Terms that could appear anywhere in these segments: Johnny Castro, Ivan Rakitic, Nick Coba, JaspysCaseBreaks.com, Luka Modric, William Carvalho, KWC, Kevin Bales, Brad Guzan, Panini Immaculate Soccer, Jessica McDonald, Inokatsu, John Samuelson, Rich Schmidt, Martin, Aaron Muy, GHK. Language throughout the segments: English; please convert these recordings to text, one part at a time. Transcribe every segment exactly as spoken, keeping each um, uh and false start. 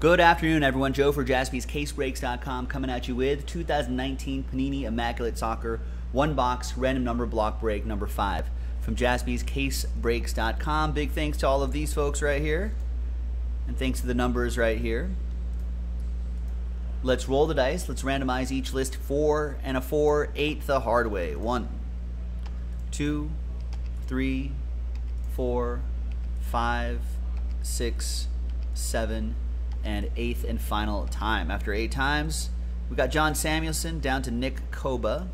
Good afternoon, everyone. Joe for Jaspys Case Breaks dot com coming at you with two thousand nineteen Panini Immaculate Soccer one box random number block break number five from Jaspys Case Breaks dot com. Big thanks to all of these folks right here, and thanks to the numbers right here. Let's roll the dice. Let's randomize each list. Four and a four, eight the hard way. One, two, three, four, five, six, seven, and eighth and final time. After eight times, we got John Samuelson down to Nick Coba.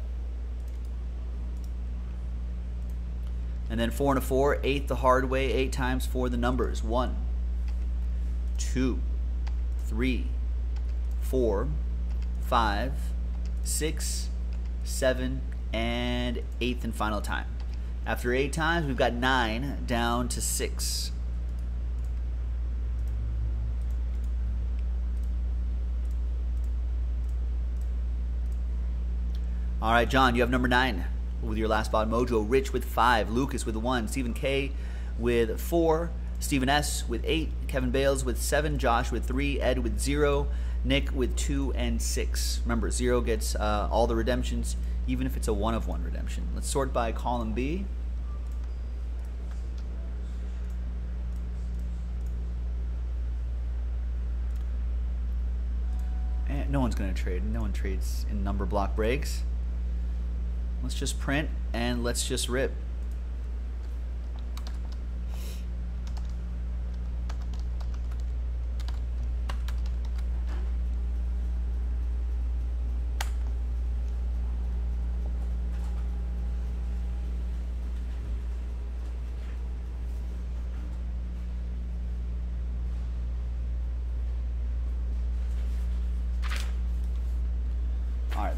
And then four and a four, eight the hard way, eight times for the numbers. One, two, three, four, five, six, seven, and eighth and final time. After eight times, we've got nine down to six. All right, John, you have number nine with your last spot mojo. Rich with five, Lucas with one, Stephen K with four, Stephen S with eight, Kevin Bales with seven, Josh with three, Ed with zero, Nick with two and six. Remember, zero gets uh, all the redemptions, even if it's a one of one redemption. Let's sort by column B. And no one's going to trade. No one trades in number block breaks. Let's just print and let's just rip.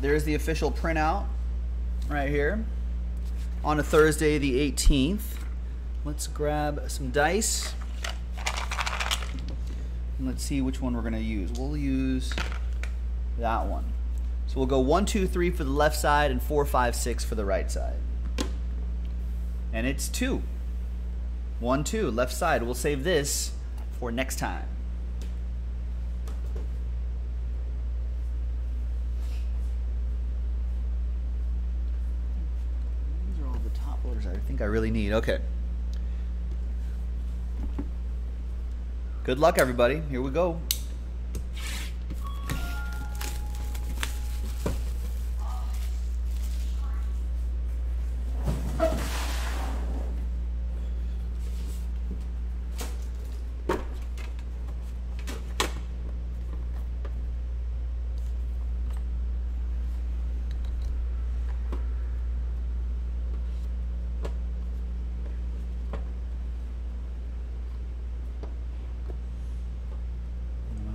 There's the official printout right here on a Thursday the eighteenth. Let's grab some dice and let's see which one we're going to use. We'll use that one. So we'll go one, two, three for the left side and four, five, six for the right side. And it's two. One, two, left side. We'll save this for next time. I think I really need. Okay. Good luck, everybody. Here we go.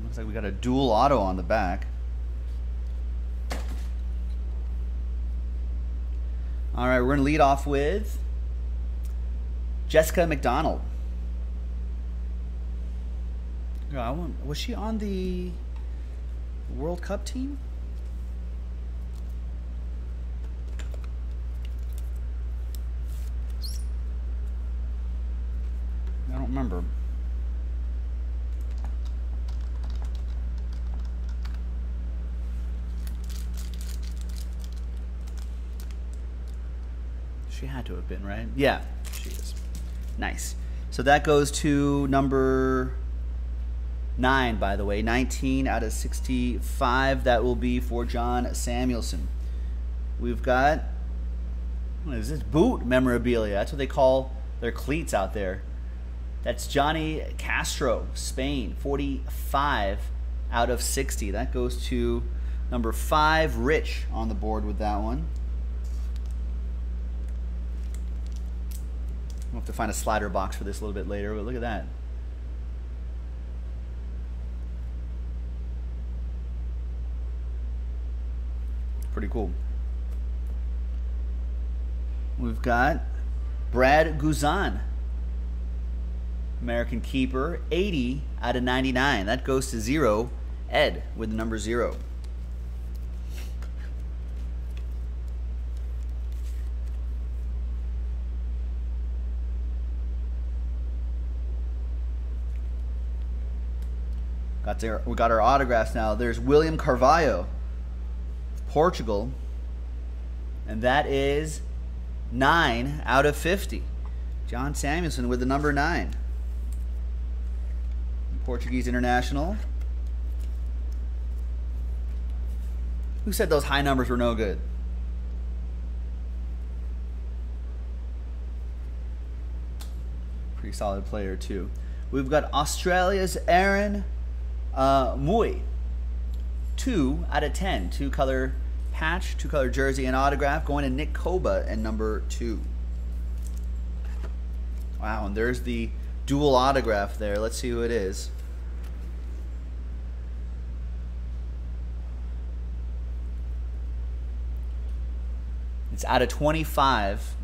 Looks like we got a dual auto on the back. All right, we're gonna lead off with Jessica McDonald. Yeah, I want, was she on the World Cup team? I don't remember. She had to have been, right? Yeah, she is. Nice. So that goes to number nine, by the way. nineteen out of sixty-five. That will be for John Samuelson. We've got, what is this? Boot memorabilia. That's what they call their cleats out there. That's Johnny Castro, Spain, forty-five out of sixty. That goes to number five. Rich on the board with that one. We'll have to find a slider box for this a little bit later, but look at that. Pretty cool. We've got Brad Guzan, American keeper, eighty out of ninety-nine. That goes to zero, Ed, with the number zero. Got their, we got our autographs now. There's William Carvalho, Portugal, and that is nine out of fifty. John Samuelson with the number nine. Portuguese international. Who said those high numbers were no good? Pretty solid player too. We've got Australia's Aaron uh, Muy. two out of ten. Two color patch, two color jersey and autograph. Going to Nick Coba and number two. Wow, and there's the dual autograph there. Let's see who it is. It's out of twenty-five.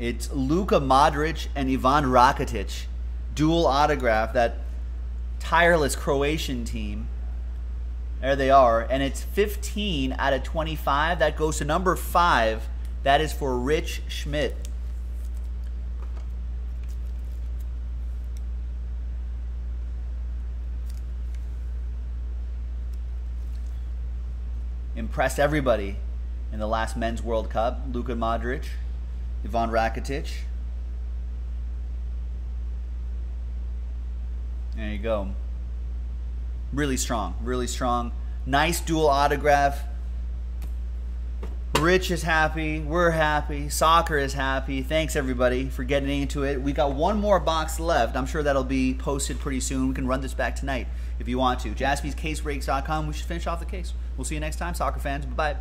It's Luka Modric and Ivan Rakitic. Dual autograph, that tireless Croatian team. There they are. And it's fifteen out of twenty-five. That goes to number five. That is for Rich Schmidt. Impressed everybody in the last Men's World Cup. Luka Modric, Ivan Rakitic. There you go. Really strong, really strong. Nice dual autograph. Rich is happy, we're happy, soccer is happy. Thanks everybody for getting into it. We got one more box left. I'm sure that'll be posted pretty soon. We can run this back tonight if you want to. Jaspys Case Breaks dot com. We should finish off the case. We'll see you next time, soccer fans. Bye-bye.